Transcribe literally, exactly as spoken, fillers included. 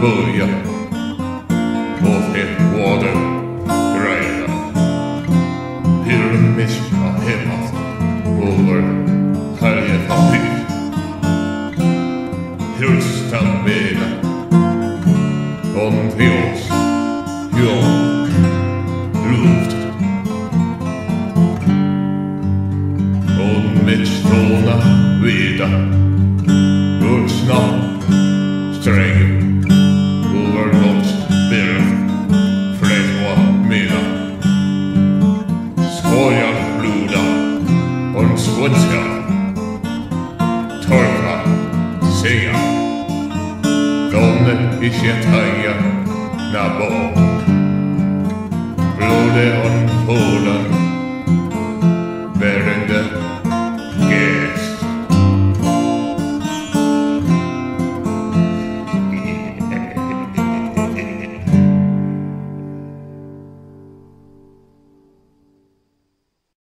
Booyah, Buffet Water, Greater, Pyramids of Hemas, Over, Kallietapik, Hyrstanveda, Ontios, Jón, Ruft, Onmetstona, Vida, Utsna, Strength, Svenska, Torka, Seja, Donne, Ischiataja, Nabo.